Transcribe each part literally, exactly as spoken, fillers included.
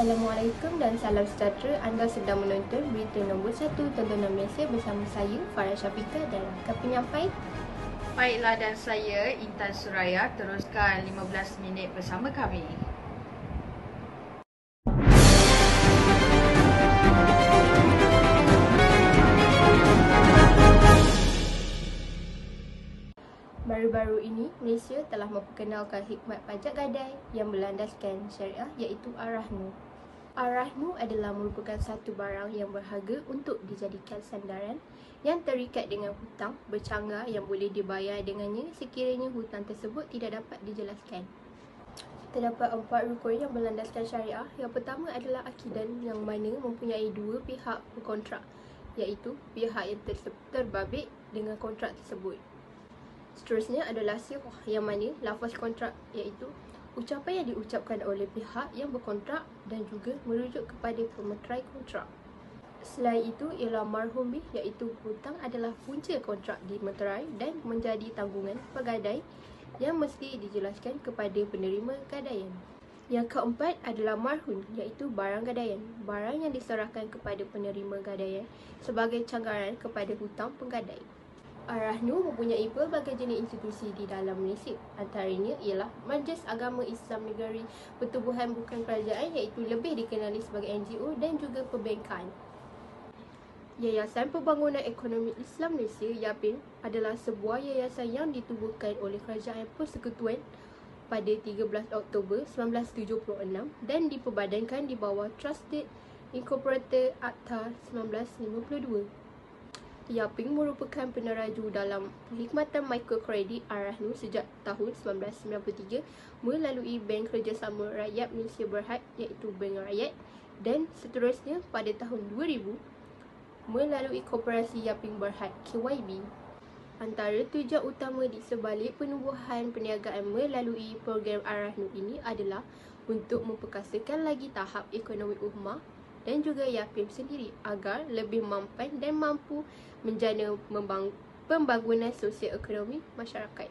Assalamualaikum dan salam sejahtera. Anda sedang menonton berita nombor satu Tontonan Malaysia bersama saya Farah Syafiqah dan Kapi Nyampai. Baiklah, dan saya Intan Suraya, teruskan lima belas minit bersama kami. Baru-baru ini, Malaysia telah memperkenalkan hikmat pajak gadai yang berlandaskan syariah iaitu Ar-Rahnu. Ar-Rahnu adalah merupakan satu barang yang berharga untuk dijadikan sandaran yang terikat dengan hutang bercanggar yang boleh dibayar dengannya sekiranya hutang tersebut tidak dapat dijelaskan. Terdapat empat rukun yang berlandaskan syariah. Yang pertama adalah akidan yang mana mempunyai dua pihak berkontrak, iaitu pihak yang terbabit dengan kontrak tersebut. Seterusnya adalah sirah yang mana lafaz kontrak iaitu ucapan yang diucapkan oleh pihak yang berkontrak dan juga merujuk kepada pemeterai kontrak. Selain itu ialah marhumih iaitu hutang adalah punca kontrak dimeterai dan menjadi tanggungan pegadai yang mesti dijelaskan kepada penerima gadaian. Yang keempat adalah marhun iaitu barang gadaian, barang yang diserahkan kepada penerima gadaian sebagai canggaran kepada hutang penggadai. Ar-Rahnu mempunyai pelbagai jenis institusi di dalam Malaysia. Antaranya ialah Majlis Agama Islam Negeri, Pertubuhan Bukan Kerajaan iaitu lebih dikenali sebagai N G O dan juga perbankan. Yayasan Pembangunan Ekonomi Islam Malaysia YaPEIM adalah sebuah yayasan yang ditubuhkan oleh Kerajaan Persekutuan pada tiga belas Oktober seribu sembilan ratus tujuh puluh enam dan diperbadankan di bawah Trusted Incorporated Akta seribu sembilan ratus lima puluh dua. YaPEIM merupakan peneraju dalam perkhidmatan mikrokredit Ar-Rahnu sejak tahun seribu sembilan ratus sembilan puluh tiga melalui Bank Kerjasama Rakyat Malaysia Berhad iaitu Bank Rakyat, dan seterusnya pada tahun dua ribu melalui Koperasi YaPEIM Berhad K Y B. Antara tujuan utama di sebalik penubuhan perniagaan melalui program Ar-Rahnu ini adalah untuk memperkasakan lagi tahap ekonomi ummah dan juga YaPEIM sendiri agar lebih mampan dan mampu menjana pembangunan sosioekonomi masyarakat.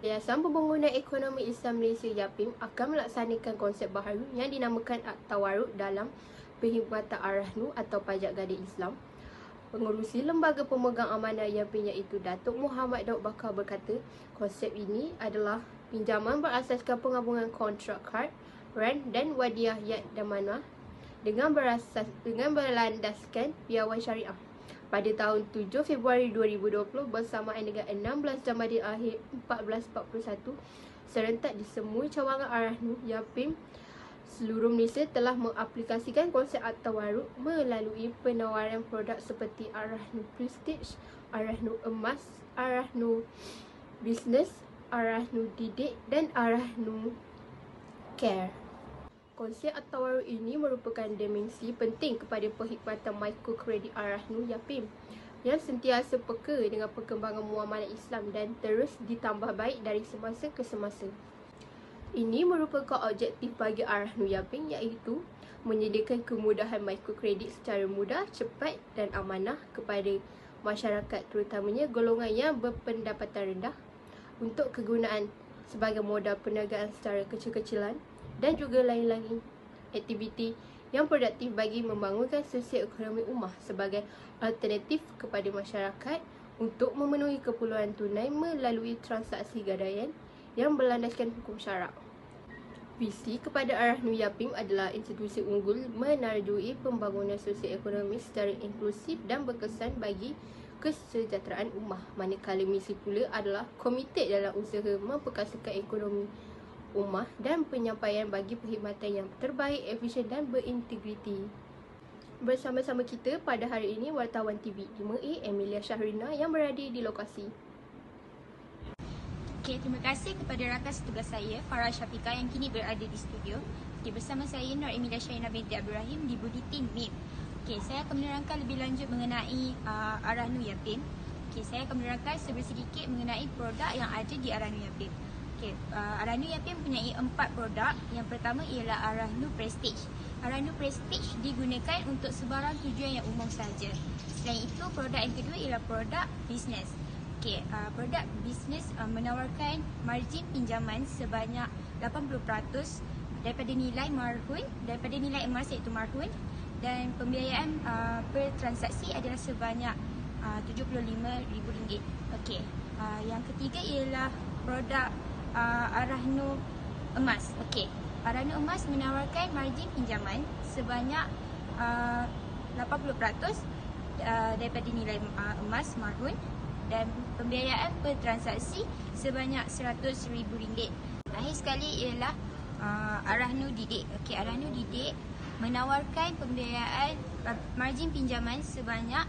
Yayasan Pembangunan Ekonomi Islam Malaysia YaPEIM akan melaksanakan konsep baharu yang dinamakan Aqad Tawarruq dalam perkhidmatan Ar-Rahnu atau pajak gadai Islam. Pengerusi Lembaga Pemegang Amanah YaPEIM iaitu Datuk Muhammad Daud Bakar berkata, konsep ini adalah pinjaman berasaskan penggabungan kontrak kad, rent dan wadiah yad damanah dengan berasas dengan berlandaskan piawai syariah. Pada tahun tujuh Februari dua ribu dua puluh bersamaan dengan enam belas Jamadil Akhir seribu empat ratus empat puluh satu serentak di semua cawangan Ar-Rahnu YaPEIM seluruh Malaysia telah mengaplikasikan konsep At-Tawarruq melalui penawaran produk seperti Ar-Rahnu Prestige, Ar-Rahnu Emas, Ar-Rahnu Business, Ar-Rahnu Didik dan Ar-Rahnu Care. Konsep At-Tawarruq ini merupakan dimensi penting kepada perkhidmatan mikrokredit Ar-Rahnu YaPEIM yang sentiasa peka dengan perkembangan muamalah Islam dan terus ditambah baik dari semasa ke semasa. Ini merupakan objektif bagi Ar-Rahnu YaPEIM iaitu menyediakan kemudahan mikrokredit secara mudah, cepat dan amanah kepada masyarakat terutamanya golongan yang berpendapatan rendah untuk kegunaan sebagai modal perniagaan secara kecil-kecilan dan juga lain-lain aktiviti yang produktif bagi membangunkan sosioekonomi ummah sebagai alternatif kepada masyarakat untuk memenuhi keperluan tunai melalui transaksi gadaian yang berlandaskan hukum syarak. Visi kepada Ar-Rahnu YaPEIM adalah institusi unggul menerjui pembangunan sosioekonomi secara inklusif dan berkesan bagi kesejahteraan ummah, manakala misi pula adalah komited dalam usaha memperkasakan ekonomi ummah dan penyampaian bagi perkhidmatan yang terbaik, efisien dan berintegriti. Bersama-sama kita pada hari ini wartawan T V lima A Emiliah Sharina yang berada di lokasi. Okay, terima kasih kepada rakan setugas saya Farah Syafiqah yang kini berada di studio. Okay, bersama saya Nur Emiliah Sharina Binti Abd Rahim di Buletin M I M. Okay, saya akan menerangkan lebih lanjut mengenai uh, Ar-Rahnu YaPEIM. Okay, saya akan menerangkan sedikit mengenai produk yang ada di Ar-Rahnu YaPEIM. Okay, uh, Ar-Rahnu YaPEIM mempunyai empat produk. Yang pertama ialah Ar-Rahnu Prestige. Ar-Rahnu Prestige digunakan untuk sebarang tujuan yang umum sahaja. Selain itu, produk yang kedua ialah produk bisnes. Okay, uh, produk bisnes uh, menawarkan margin pinjaman sebanyak lapan puluh peratus daripada nilai marhun, daripada nilai emas iaitu marhun, dan pembiayaan uh, per transaksi adalah sebanyak uh, tujuh puluh lima ribu ringgit. Okey. Uh, yang ketiga ialah produk uh, Ar-Rahnu Emas. Okey. Ar-Rahnu Emas menawarkan margin pinjaman sebanyak uh, lapan puluh peratus uh, daripada nilai uh, emas marhun, dan pembiayaan per transaksi sebanyak seratus ribu ringgit. Terakhir sekali ialah uh, Ar-Rahnu Didik. Okey, Ar-Rahnu Didik menawarkan pembiayaan uh, margin pinjaman sebanyak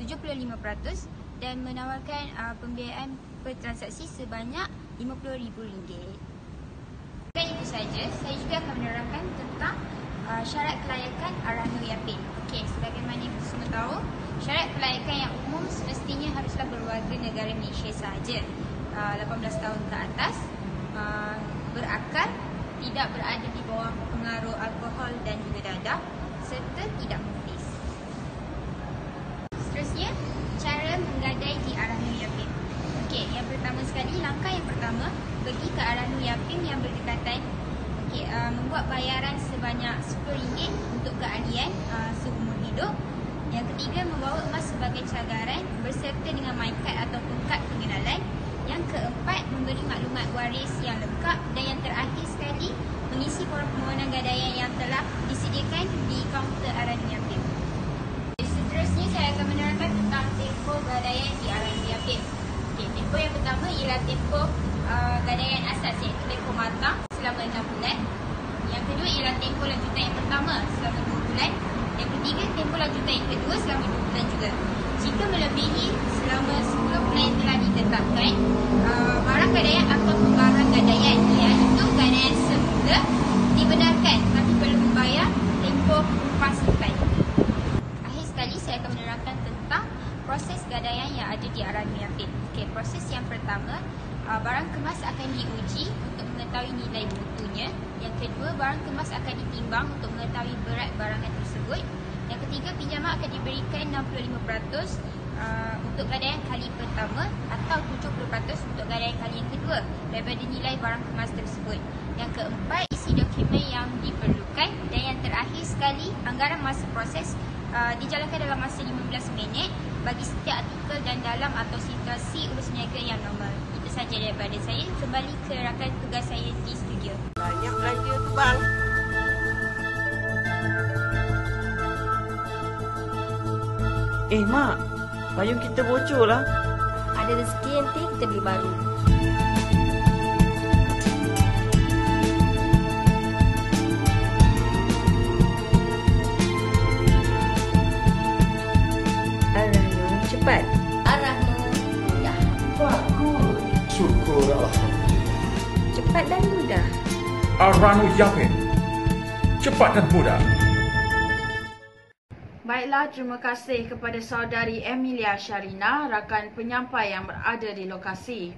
tujuh puluh lima peratus dan menawarkan uh, pembiayaan per transaksi sebanyak lima puluh ribu ringgit. Itu saja, saya juga akan menerangkan tentang uh, syarat kelayakan Ar-Rahnu YaPEIM. Okey, sebagaimana kita semua tahu, syarat kelayakan yang umum semestinya haruslah berwarga negara Malaysia sahaja, uh, lapan belas tahun ke atas, uh, berakal, tidak berada di bawah pengaruh alkohol dan juga dadah, serta tidak muflis. Seterusnya, cara menggadai di Ar-Rahnu YaPEIM. Okey, yang pertama sekali, langkah yang pertama, pergi ke Ar-Rahnu YaPEIM yang berdekatan. Okay, uh, membuat bayaran sebanyak sepuluh ringgit untuk keahlian uh, seumur hidup. Yang ketiga, membawa emas sebagai cagaran berserta dengan maikat atau tongkat pengenalan. Yang keempat, memberi maklumat waris yang lengkap. Dan yang terakhir sekali, mengisi form permohonan gadaian yang telah disediakan di kaunter Ar-Rahnu YaPEIM. Seterusnya, saya akan menerangkan tentang tempoh gadaian di Ar-Rahnu YaPEIM. Okay, tempoh yang pertama ialah tempoh Uh, gadaian asas, iaitu tempoh matang selama enam bulan. Yang kedua ialah tempoh lanjutan yang pertama selama dua bulan. Yang ketiga, tempoh lanjutan yang kedua selama dua bulan juga. Jika melebihi selama sepuluh bulan yang telah ditetapkan, uh, barang gadaian atau pembarang gadaian, iaitu gadaian semula, dibenarkan tapi perlu membayar tempoh pasukan. Akhir sekali, saya akan menerangkan tentang proses gadaian yang ada di Ar-Rahnu YaPEIM. Okay, proses yang pertama, barang kemas akan diuji untuk mengetahui nilai mutunya. Yang kedua, barang kemas akan ditimbang untuk mengetahui berat barangan tersebut. Yang ketiga, pinjaman akan diberikan enam puluh lima peratus untuk gadaian kali pertama atau tujuh puluh peratus untuk gadaian kali yang kedua daripada nilai barang kemas tersebut. Yang keempat, isi dokumen yang diperlukan. Dan yang terakhir sekali, anggaran masa proses dijalankan dalam masa lima belas minit bagi setiap artikel dan dalam atau situasi urus niaga yang normal. Itu saja daripada saya. Kembali ke rakan tugas saya di studio. Banyak belanja tu bang. Eh mak, payung kita bocor lah. Ada rezeki nanti kita beli baru. Cepat. Ar-Rahnu mudah. Bagus. Syukur alhamdulillah. Cepat dan mudah. Ar-Rahnu YaPEIM. Cepat dan mudah. Baiklah, terima kasih kepada saudari Emilia Sharina, rakan penyampai yang berada di lokasi.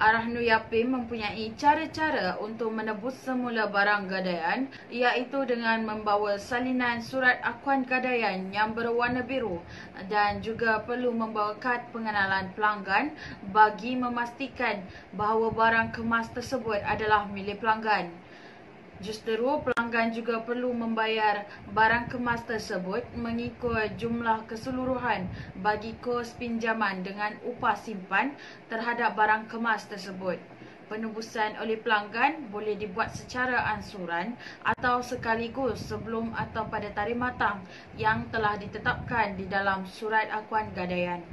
Ar-Rahnu YaPEIM mempunyai cara-cara untuk menebus semula barang gadaian, iaitu dengan membawa salinan surat akuan gadaian yang berwarna biru, dan juga perlu membawa kad pengenalan pelanggan bagi memastikan bahawa barang kemas tersebut adalah milik pelanggan. Justeru, pelanggan juga perlu membayar barang kemas tersebut mengikut jumlah keseluruhan bagi kos pinjaman dengan upah simpan terhadap barang kemas tersebut. Penebusan oleh pelanggan boleh dibuat secara ansuran atau sekaligus sebelum atau pada tarikh matang yang telah ditetapkan di dalam surat akuan gadaian.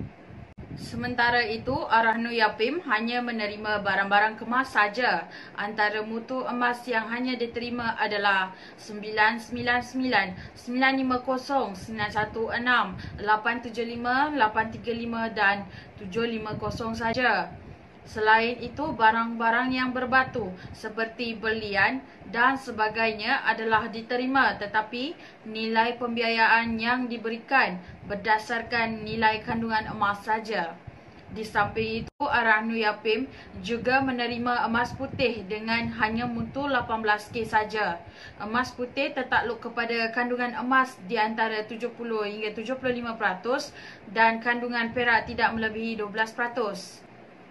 Sementara itu, Ar-Rahnu YaPEIM hanya menerima barang-barang kemas saja. Antara mutu emas yang hanya diterima adalah sembilan sembilan sembilan, sembilan lima kosong, sembilan satu enam, lapan tujuh lima, lapan tiga lima dan tujuh lima kosong saja. Selain itu, barang-barang yang berbatu seperti belian dan sebagainya adalah diterima, tetapi nilai pembiayaan yang diberikan berdasarkan nilai kandungan emas saja. Di samping itu, Ar-Rahnu YaPEIM juga menerima emas putih dengan hanya mutu lapan belas K saja. Emas putih tertakluk kepada kandungan emas di antara tujuh puluh hingga tujuh puluh lima peratus dan kandungan perak tidak melebihi dua belas peratus.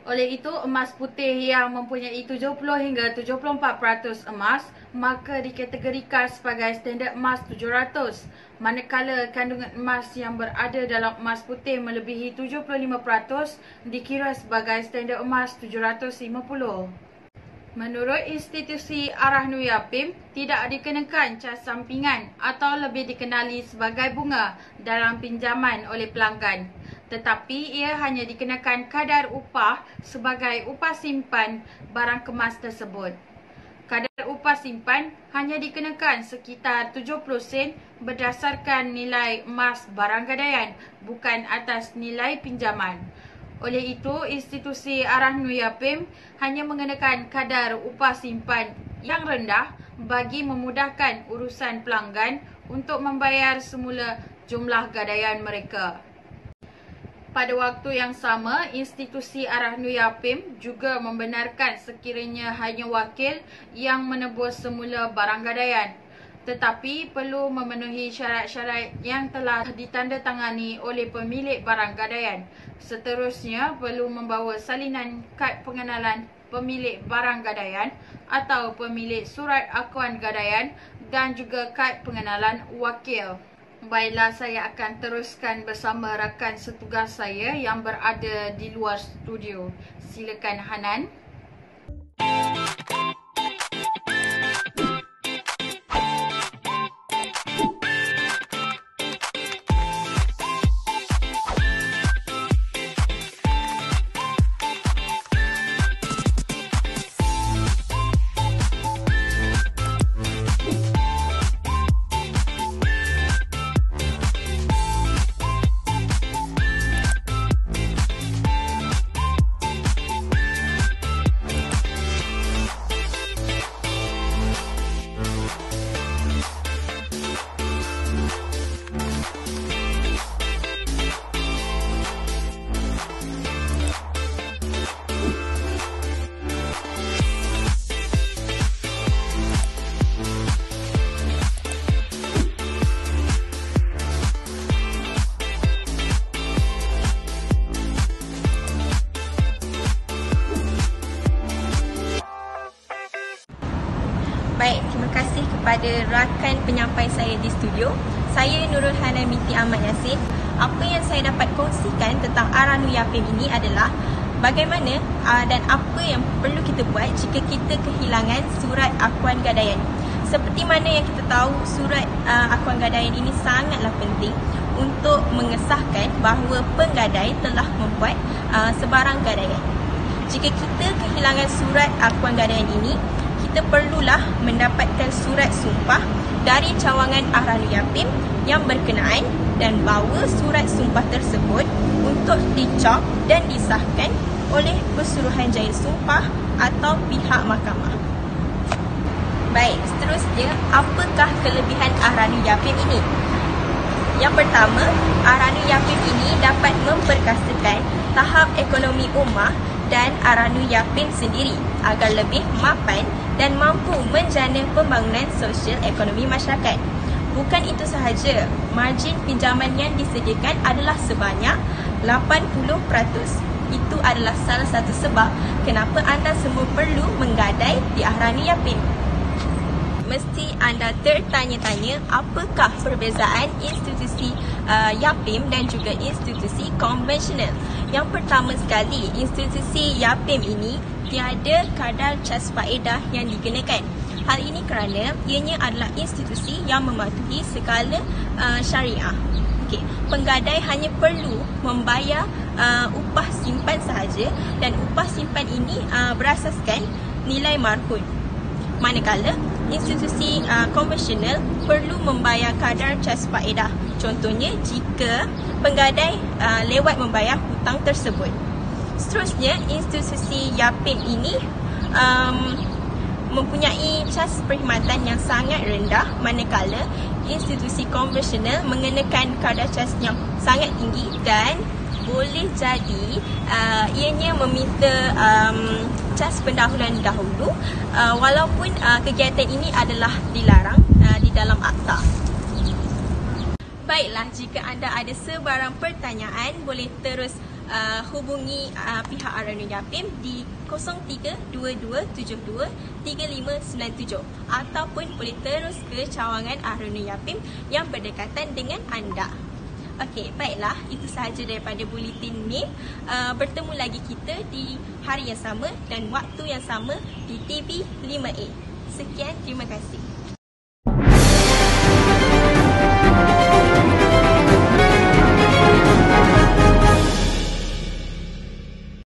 Oleh itu, emas putih yang mempunyai tujuh puluh hingga tujuh puluh empat peratus emas maka dikategorikan sebagai standard emas tujuh ratus, manakala kandungan emas yang berada dalam emas putih melebihi tujuh puluh lima peratus dikira sebagai standard emas tujuh ratus lima puluh. Menurut institusi Ar-Rahnu YaPEIM, tidak dikenakan cas sampingan atau lebih dikenali sebagai bunga dalam pinjaman oleh pelanggan. Tetapi ia hanya dikenakan kadar upah sebagai upah simpan barang kemas tersebut. Kadar upah simpan hanya dikenakan sekitar tujuh puluh sen berdasarkan nilai emas barang gadaian, bukan atas nilai pinjaman. Oleh itu, institusi Ar-Rahnu YaPEIM hanya mengenakan kadar upah simpan yang rendah bagi memudahkan urusan pelanggan untuk membayar semula jumlah gadaian mereka. Pada waktu yang sama, institusi Ar-Rahnu YaPEIM juga membenarkan sekiranya hanya wakil yang menebus semula barang gadaian, tetapi perlu memenuhi syarat-syarat yang telah ditandatangani oleh pemilik barang gadaian. Seterusnya, perlu membawa salinan kad pengenalan pemilik barang gadaian atau pemilik surat akuan gadaian dan juga kad pengenalan wakil. Baiklah, saya akan teruskan bersama rakan setugas saya yang berada di luar studio. Silakan Hanan. Kepada rakan penyampai saya di studio, saya Nurul Hanan Binti Ahmad Yassin. Apa yang saya dapat kongsikan tentang Ar-Rahnu YaPEIM ini adalah bagaimana aa, dan apa yang perlu kita buat jika kita kehilangan surat akuan gadaian. Seperti mana yang kita tahu, surat aa, akuan gadaian ini sangatlah penting untuk mengesahkan bahawa penggadai telah membuat aa, sebarang gadaian. Jika kita kehilangan surat akuan gadaian ini, kita perlulah mendapatkan surat sumpah dari cawangan Ar-Rahnu YaPEIM yang berkenaan dan bawa surat sumpah tersebut untuk dicap dan disahkan oleh Pesuruhanjaya Sumpah atau pihak mahkamah. Baik, seterusnya, apakah kelebihan Ar-Rahnu YaPEIM ini? Yang pertama, Ar-Rahnu YaPEIM ini dapat memperkasakan tahap ekonomi ummah dan Ar-Rahnu YaPEIM sendiri agar lebih mapan dan mampu menjana pembangunan sosial ekonomi masyarakat. Bukan itu sahaja, margin pinjaman yang disediakan adalah sebanyak lapan puluh peratus. Itu adalah salah satu sebab kenapa anda semua perlu menggadai di Ar-Rahnu YaPEIM. Mesti anda tertanya-tanya apakah perbezaan institusi uh, YaPEIM dan juga institusi konvensional. Yang pertama sekali, institusi YaPEIM ini tiada kadar cas faedah yang digunakan. Hal ini kerana ianya adalah institusi yang mematuhi skala uh, syariah. Okay. Penggadai hanya perlu membayar uh, upah simpan sahaja dan upah simpan ini uh, berasaskan nilai marhun. Manakala institusi uh, konvensional perlu membayar kadar cas faedah. Contohnya jika penggadai uh, lewat membayar hutang tersebut. Seterusnya, institusi YaPEIM ini um, mempunyai cas perkhidmatan yang sangat rendah, manakala institusi konvensional mengenakan kadar cas yang sangat tinggi dan boleh jadi uh, ianya meminta um, cas pendahuluan dahulu uh, walaupun uh, kegiatan ini adalah dilarang uh, di dalam akta. Baiklah, jika anda ada sebarang pertanyaan, boleh terus uh, hubungi uh, pihak Ar-Rahnu YaPEIM di kosong tiga dua dua tujuh dua tiga lima sembilan tujuh ataupun boleh terus ke cawangan Ar-Rahnu YaPEIM yang berdekatan dengan anda. Okey, baiklah, itu sahaja daripada buletin ni. Uh, bertemu lagi kita di hari yang sama dan waktu yang sama di T V lima A. Sekian, terima kasih.